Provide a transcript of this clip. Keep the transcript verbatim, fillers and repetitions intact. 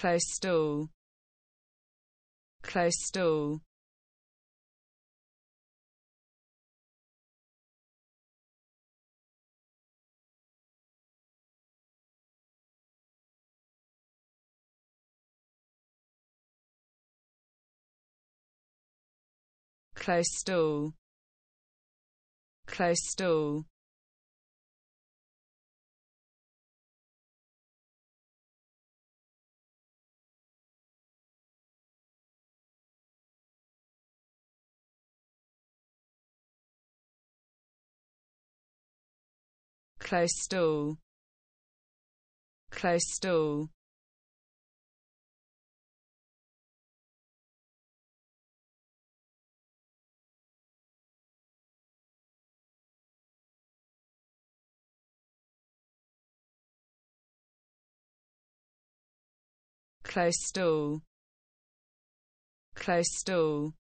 Close-stool. Close-stool. Close-stool. Close-stool. Close-stool. Close-stool. Close-stool. Close-stool.